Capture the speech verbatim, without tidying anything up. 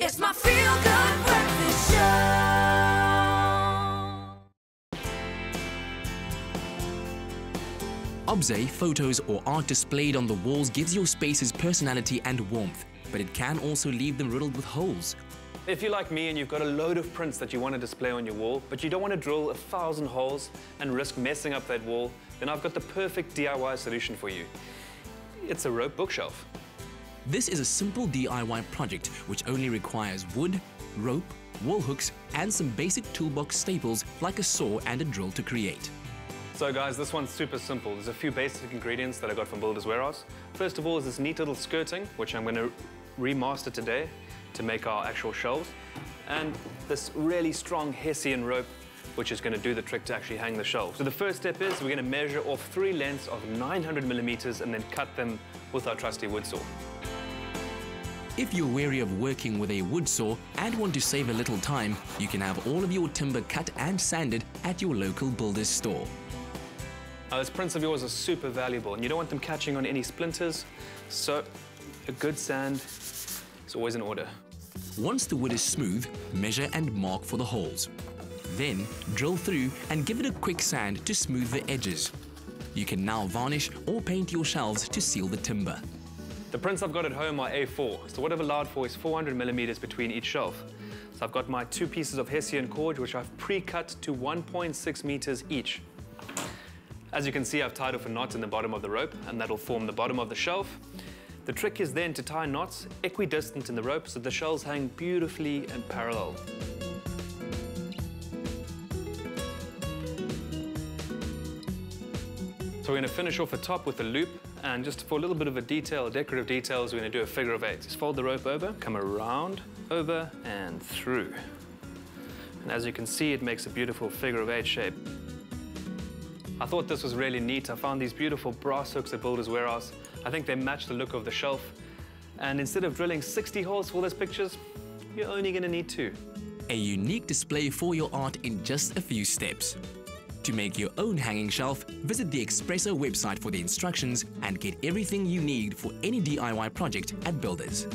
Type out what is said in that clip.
It's my Feel Good Breakfast Show. Objet, photos or art displayed on the walls gives your spaces personality and warmth, but it can also leave them riddled with holes. If you're like me and you've got a load of prints that you want to display on your wall, but you don't want to drill a thousand holes and risk messing up that wall, then I've got the perfect D I Y solution for you. It's a rope bookshelf. This is a simple D I Y project which only requires wood, rope, wall hooks and some basic toolbox staples like a saw and a drill to create. So guys, this one's super simple. There's a few basic ingredients that I got from Builders Warehouse. First of all is this neat little skirting, which I'm going to remaster today to make our actual shelves. And this really strong Hessian rope, which is going to do the trick to actually hang the shelf. So the first step is we're going to measure off three lengths of nine hundred millimeters and then cut them with our trusty wood saw. If you're wary of working with a wood saw and want to save a little time, you can have all of your timber cut and sanded at your local builder's store. Uh, those prints of yours are super valuable and you don't want them catching on any splinters, so a good sand is always in order. Once the wood is smooth, measure and mark for the holes. Then drill through and give it a quick sand to smooth the edges. You can now varnish or paint your shelves to seal the timber. The prints I've got at home are A four, so what I've allowed for is four hundred millimeters between each shelf. So I've got my two pieces of Hessian cord, which I've pre-cut to one point six meters each. As you can see, I've tied off a knot in the bottom of the rope, and that'll form the bottom of the shelf. The trick is then to tie knots equidistant in the rope so the shelves hang beautifully and parallel. So we're going to finish off the top with a loop, and just for a little bit of a detail, decorative details, we're going to do a figure of eight. Just fold the rope over, come around, over, and through. And as you can see, it makes a beautiful figure of eight shape. I thought this was really neat. I found these beautiful brass hooks at Builders Warehouse. I think they match the look of the shelf. And instead of drilling sixty holes for those pictures, you're only going to need two. A unique display for your art in just a few steps. To make your own hanging shelf, visit the Expresso website for the instructions and get everything you need for any D I Y project at Builders.